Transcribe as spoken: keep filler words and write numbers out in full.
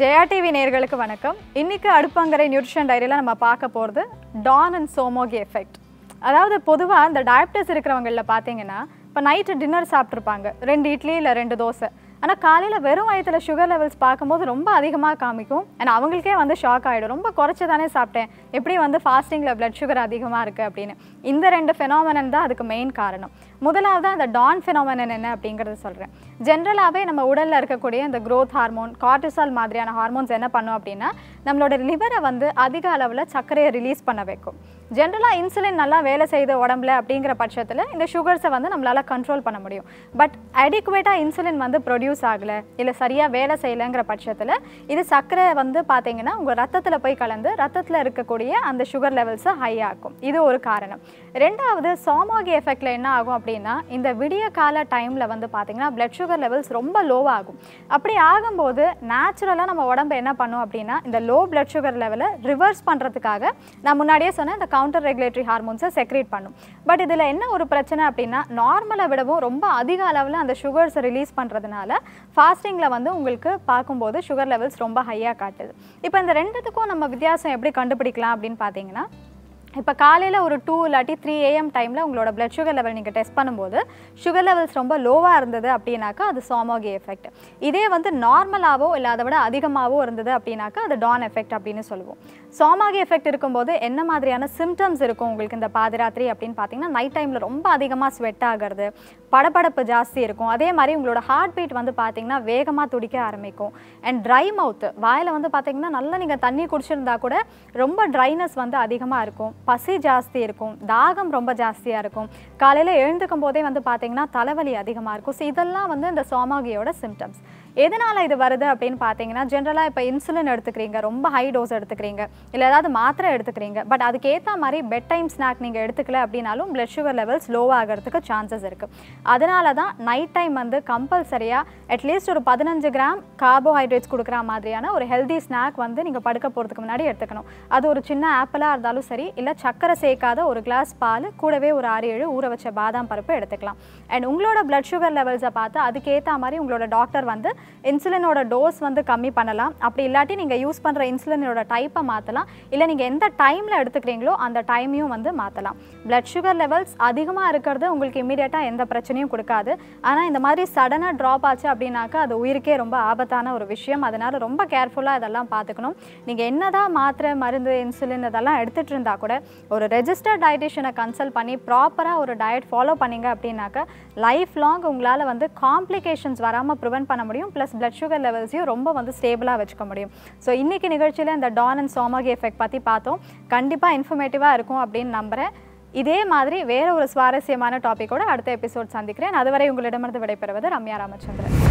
Jaya TV நேயர்களுக்கு வணக்கம் இன்னைக்கு அடுப்பங்கரை நியூட்ரிஷன் டைரியில நம்ம பார்க்க போறது Dawn and Somogyi எஃபெக்ட் அதாவது பொதுவா அந்த டயபெட்டிஸ் இருக்குறவங்கள பாத்தீங்கன்னா இப்ப நைட் டின்னர் சாப்பிட்டுப்பாங்க ரெண்டு இட்லி இல்ல ரெண்டு தோசை ஆனா காலையில வெறும் வயித்துல sugar levels பாக்கும்போது ரொம்ப அதிகமா காமிக்கும் and அவங்களுக்கே வந்து ஷாக் ஆயிடும் ரொம்ப குறைச்சு தானே சாப்பிட்டேன் எப்படி வந்து ஃபாஸ்டிங்ல blood sugar அதிகமா இருக்கு அப்படினு இந்த ரெண்டு phenomenon தான் அதுக்கு மெயின் காரணம் முதலாவது அந்த Dawn phenomenon என்ன அப்படிங்கறது சொல்றேன் ஜெனரலாவே நம்ம உடல்ல இருக்க கூடிய அந்த growth hormone cortisol மாதிரியான ஹார்மோன்ஸ் என்ன பண்ணும் அப்படினா நம்மளோட லிவரை வந்து அதிக அளவுல சர்க்கரையை ரிலீஸ் பண்ண வைக்கும் ஜெனரலா இன்சுலின் நல்லா வேலை செய்து உடம்பல அப்படிங்கற பட்சத்துல இந்த சுகர்ஸை வந்து நம்மளால கண்ட்ரோல் பண்ண முடியும் பட் அடிகுவேட்டா இன்சுலின் வந்து ப்ரொடியூஸ் ஆகல இல்ல சரியா வேலை செய்யலங்கற பட்சத்துல இது சர்க்கரை வந்து பாத்தீங்கன்னா உங்க ரத்தத்துல போய் கலந்து ரத்தத்துல இருக்க கூடிய அந்த சுகர் லெவல்ஸ் ஹை ஆகும் இது ஒரு காரணம் இரண்டாவது Somogyi எஃபெக்ட்ல என்ன ஆகும் அப்படினா இந்த விடிய கால டைம்ல வந்து பாத்தீங்கன்னா blood sugar levels ரொம்ப லோ ஆகும் அப்படி ஆகும்போது நேச்சுரலா நம்ம உடம்பு என்ன பண்ணும் அப்படினா இந்த லோ blood sugar லெவலை ரிவர்ஸ் பண்றதுக்காக நான் முன்னாடியே சொன்ன இந்த counter regulatory hormones secrete பண்ணும் பட் இதுல என்ன ஒரு பிரச்சனை அப்படினா நார்மலா விடவும் ரொம்ப அதிக அளவுல அந்த sugars ரிலீஸ் பண்றதனால ஃபாஸ்டிங்ல வந்து உங்களுக்கு பாக்கும்போது sugar levels ரொம்ப ஹையா காட்டுது இப்போ இந்த ரெண்டுத்துக்கும் நம்ம வித்தியாசம் எப்படி கண்டுபிடிக்கலாம் அப்படினு பாத்தீங்கன்னா இப்போ காலையில ஒரு two இல்லாட்டி three A M டைம்ல உங்களோட blood sugar level நீங்க டெஸ்ட் பண்ணும்போது sugar levels ரொம்ப லோவா இருந்தது அப்படினாக்க அது Somogyi எஃபெக்ட் இதே வந்து நார்மலாவோ இல்ல அதை விட அதிகமாவோ இருந்தது அப்படினாக்க அது Dawn எஃபெக்ட் அப்படினு சொல்லுவோம் Somogyi எஃபெக்ட் இருக்கும்போது என்ன மாதிரியான சிம்டம்ஸ் இருக்கும் உங்களுக்கு இந்த பாதிராத்திரி அப்படினு பாத்தீங்கன்னா நைட் டைம்ல ரொம்ப அதிகமா ஸ்வெட் ஆகிறது படபடப்பு ஜாஸ்தி இருக்கும் அதே மாதிரி உங்களோட ஹார்ட் பீட் வந்து பாத்தீங்கன்னா வேகமா துடிக்க ஆரம்பிக்கும் and dry mouth வாயில வந்து பாத்தீங்கன்னா நல்லா நீங்க தண்ணி குடிச்சிருந்தா கூட ரொம்ப dryness வந்து அதிகமா இருக்கும் பசி ஜாஸ்தி இருக்கும் தாகம் ரொம்ப ஜாஸ்தியா இருக்கும் காலையில எழுந்துக்கும் போதே வந்து பாத்தீங்கன்னா தலைவலி அதிகமா இருக்கும் சோ இதெல்லாம் வந்து இந்த Somogyiயோட சிம்டம்ஸ் எதனால இது வருது அப்படினு பாத்தீங்கன்னா ஜெனரலா இப்ப இன்சுலின் எடுத்துக்கிறீங்க ரொம்ப ஹை டோஸ் எடுத்துக்கிறீங்க இல்ல ஏதாவது மாத்திரை எடுத்துக்கிறீங்க பட் அதுக்கு ஏத்த மாதிரி பெட் டைம் ஸ்நாக் நீங்க எடுத்துக்கல அப்படினாலும் blood sugar levels low ஆகிறதுக்கு chances இருக்கு அதனால தான் நைட் டைம் வந்து கம்பல்சரியா அட்லீஸ்ட் ஒரு பதினைந்து கிராம் கார்போஹைட்ரேட்ஸ் கொடுக்கிற மாதிரியான ஒரு ஹெல்தி ஸ்நாக் வந்து நீங்க படுக்க போறதுக்கு முன்னாடி எடுத்துக்கணும் அது ஒரு சின்ன ஆப்பிளா இருந்தாலும் சரி இல்ல சக்கரை சேர்க்காத ஒரு கிளாஸ் பால் கூடவே ஒரு ஆறு ஏழு ஊற வச்ச பாதாம் பருப்பு எடுத்துக்கலாம் and உங்களோட blood sugar levels-அ பார்த்து அதுக்கு ஏத்த மாதிரி உங்களோட டாக்டர் வந்து இன்சுலினோட டோஸ் வந்து கம்மி பண்ணலாம் அப்படி இல்லாட்டி நீங்க யூஸ் பண்ற இன்சுலினோட டைப்பை மாத்தலாம் இல்ல நீங்க எந்த டைம்ல எடுத்துக்கிறீங்களோ அந்த டைமையும் வந்து மாத்தலாம் blood sugar levels அதிகமா இருக்குறது உங்களுக்கு இமிடியேட்டா எந்த பிரச்சனையும் கொடுக்காது ஆனா இந்த மாதிரி சடனா டிராப் ஆச்சு அப்படினாக்க அது உயிருக்கே ரொம்ப ஆபத்தான ஒரு விஷயம் அதனால ரொம்ப கேர்ஃபுல்லா இதெல்லாம் பாத்துக்கணும் நீங்க என்னதான் மாத்திரை மருந்து இன்சுலின் இதெல்லாம் எடுத்துட்டு இருந்தா கூட ஒரு ரெஜிஸ்டர்ட் டயட்டிஷியனை கன்சல்ட் பண்ணி ப்ராப்பரா ஒரு டயட் ஃபாலோ பண்ணீங்க அப்படினாக்க லைஃப் லாங் உங்களால வந்து காம்ப்ளிகேஷன்ஸ் வராம பிரிவென்ட் பண்ண முடியும் பிளஸ் blood sugar levels-ஐயும் ரொம்ப வந்து ஸ்டேபிளா வச்சுக்க முடியும் சோ இன்னைக்கு நிகழ்ச்சியில இந்த Dawn and Somogyi எஃபெக்ட் பத்தி பார்த்தோம் கண்டிப்பா இன்ஃபர்மேட்டிவா இருக்கும் அப்படினு நம்புறேன் இதே மாதிரி வேற ஒரு சுவாரஸ்யமான டாபிக்கோட அடுத்த எபிசோட் சந்திக்கிறேன் அதுவரை உங்களிடமிருந்து விடைபெறுவது ரம்யா ராமச்சந்திரன்